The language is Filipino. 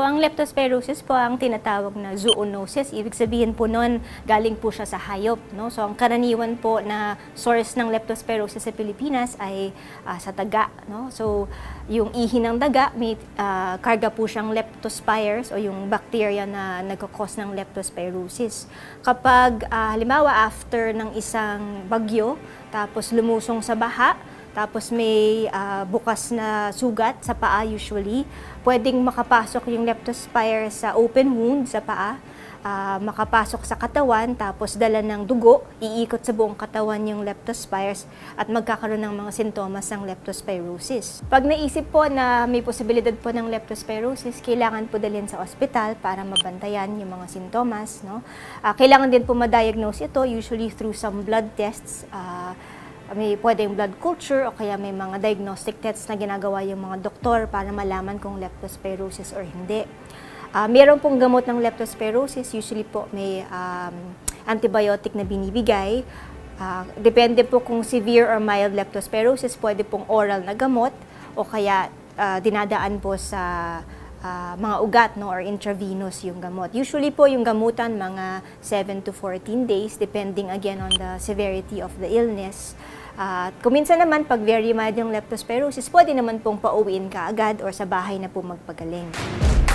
So, ang leptospirosis po ang tinatawag na zoonosis. Ibig sabihin po nun, galing po siya sa hayop. No? So, ang karaniwan po na source ng leptospirosis sa Pilipinas ay sa daga. No? So, yung ihi ng daga, may karga po siyang leptospires o yung bacteria na nagkakos ng leptospirosis. Kapag halimbawa after ng isang bagyo, tapos lumusong sa baha, tapos may bukas na sugat sa paa usually, pwedeng makapasok yung leptospire sa open wound sa paa, makapasok sa katawan, tapos dala ng dugo, iikot sa buong katawan yung leptospires at magkakaroon ng mga sintomas ng leptospirosis. Pag naisip po na may posibilidad po ng leptospirosis, kailangan po dalhin sa ospital para mabantayan yung mga sintomas. No? Kailangan din po ma-diagnose ito, usually through some blood tests. May pwedeng blood culture o kaya may mga diagnostic tests na ginagawa yung mga doktor para malaman kung leptospirosis or hindi. Meron pong gamot ng leptospirosis, usually po may antibiotic na binibigay. Depende po kung severe or mild leptospirosis, pwede pong oral na gamot o kaya dinadaan po sa mga ugat, no, or intravenous yung gamot. Usually po yung gamutan mga 7 to 14 days depending again on the severity of the illness. Kuminsan naman pag very mild yung leptospirosis, pwede naman pong pauwiin ka agad or sa bahay na po magpagaling.